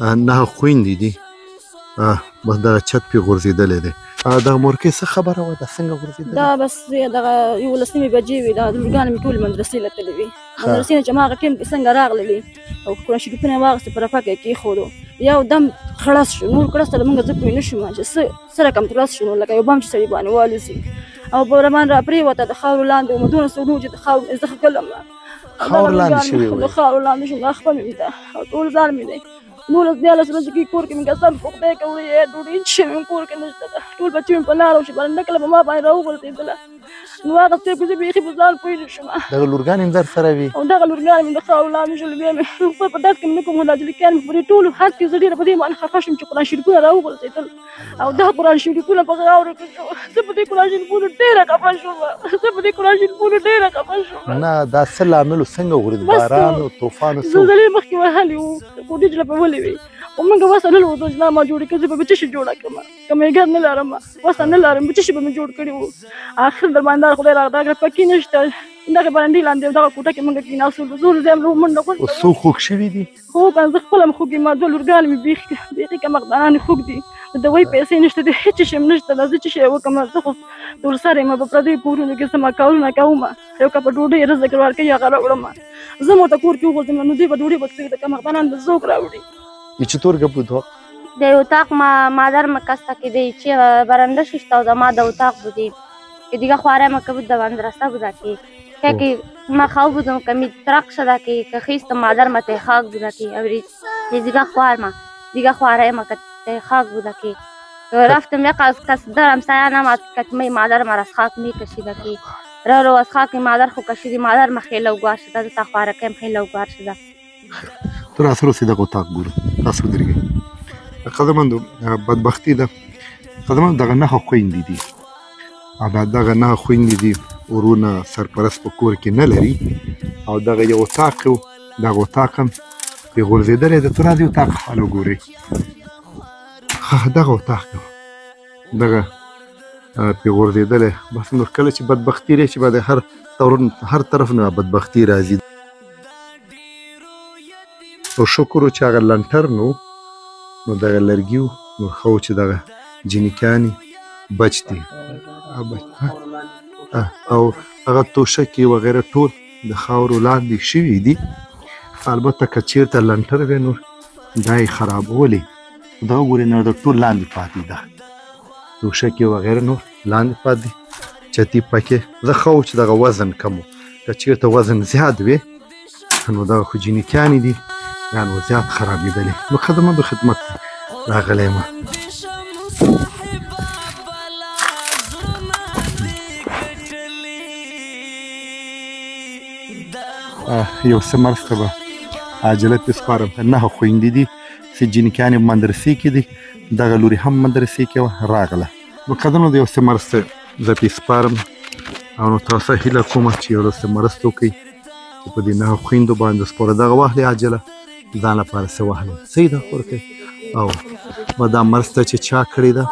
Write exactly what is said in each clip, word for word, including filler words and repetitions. نه خويندې دي بس دغه چت پې غورځېدلی دی. دا مورکۍ څه خبره وه، دا څنګه غورځېدلې؟ دا بس دغه یولسمې بجې وې، دا لورګانې مې ټولې مدرسې لتلې وې. مدرسې نه چې هماغه ټیم کې څنګه راغللې او قرآن شریفونه یې واخېستې په رفاقه یې کېښودو، یو دم خړس شو. نور کړس ته له موږ زه پوه نه شوم چې څه څه رقم خلاص شو، نو لکه یو بم چې سړي باندې والوځي او په ربان راپرېوته د خاورو لاندې وم، دونه څه ورو چې د خاورو زه ښکلم خاورو لاندې شوې وې، د خاورو لاندې شوم. دا خپه مې ویده او ټول ځان مې دی نولس دیارلس ورځې کې کور کې مې قسم پخدی کوي ډوډۍ چې مې کور کې نشته ده، ټول بچې مې په لاره وشي باندې نکله په ما باندې راوغورځېدله. نو هغه څه چې بیخي په ځان پوه نه شوم. دغه لورګانې مې در سره وي او دغه لورګانې مې د خاورو لاندې شولې بیا مې په درد کې مې نه کوم هلاجلیکان مې په دې ټولو حد کې زه ډېره په دې باندې خفه شوم چې قرآن شریفونه راوغورځېدل او دغه قرآن شریفونه په خاورو کې شو. زه په دې قرآن شریفونو ډېره خفه شوم، زه په دې قرآن شریفونو ډېره خفه شوم. نه دا څه لاملو څنګه غورېد؟ باران او طوفان زلزلې مخکې وهلې وو، خو ډېجله په ولې ومنګ وسلل وو چې ما جوړ کړې به بچی جوړه کړم، کومه ګر نه لارم وسه نه لارم بچی به مې جوړ کړی وو. اخر در باندې خدای را دا پکې نشته دغه باندې لاندې دغه کوټه کې موږ کې ناسو زور زم رو منډه کوو. سو خوښ شوی دي خو باز خپل مخوګي ما دول ورګال مې بیخ بیخ کومه غدانې خوګ دي د دوی پیسې نشته دي، هیڅ شي نشته لازم چې یو کومه زخه ټول سره ما په پردي کورونه کې سم کاول نه کوم یو کا په ډوډۍ رزق ورکړ کې یا غره وړم زمو ته کور کې وغوځم نو دی په ډوډۍ بچي د کومه غدانې زوک راوړي. چې تور غپدو د یو تاک ما مادر مکسته کې دی چې برنده ششته زما د تاک بودی کې دیګه خواره مکبد د وندرسته بودا کې کې ما خاو بودم کمی ترق شدا کې خېست مادر مته خاک بودا کې او دیګه خوار ما دیګه خواره مکته خاک بودا کې رفتم یو قاس کس درم سایانه ما کټمې مادر مرس خاک می کشیدا کې را رو اس خاک مادر خو کشیدی مادر مخې لو ګار شدا د تخواره کې مخې لو ګار شدا تر اثر سیده کو تاک ګور تاسو درګه قدمندو بدبختی ده قدمند دغه نه خويندې دي او دغه نه خويندې دي ورونه سرپرست په کور کې نه لري او دغه یو تاک دغه تاک په غورځېدلې ده تر دې تاک حالو ګوري دغه تاک دغه په غورځېدلې بس نور کله چې بدبختی لري چې به هر هر طرف نه بدبختی راځي. او شکر چې هغه لنټرن و نو دغه لرګي و نو ښه و چې دغه جنیکانې بچ دي او هغه توشکې وغیره ټول د خاورو لاندې شوي دي. البته که چېرته لنټر وی نو دا یې خرابولې دا وګورې نو د ټول لاندې پاتې ده توشکې وغیره نو لاندې پاتې دي چتې پکې زه ښه و چې دغه وزن کم و، که چېرته وزن زیات وي نو دغه خو جنیکانې دي یان وضعیت خرابېدلی نو خدمت خدمت راغلی یم. یو څه مرسته به عاجله پې سپارم. نهه خویندې دي چې جینکیانې مدرسې کې دي، دغه لورې هم مدرسې کې وه راغله. نو قدمنو د یو څه مرسته زه پې سپارم او نو تاسو هیله کومه چې یو څه مرسته وکړئ چې په دې نهه خویندو باندې سپوره دغه واخلې عاجله ځان لپاره څه واخلي سیده خورکې او به دا مرسته چې چا کړې ده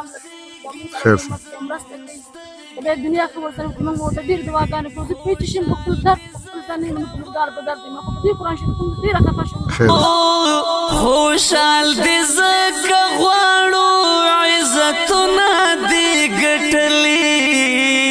خیر شه خدای دنیا ښه ورسره وکړي. موږ ورته ډېرې دعاګانې کوو، زه پوه چې شم په خپل درد په خپل ځان نه په مردار په درد یم، خو په دې قرآن شریف ډېره خفه شوم. خوشحال دې ځکه غواړو عزتونه دې ګټلي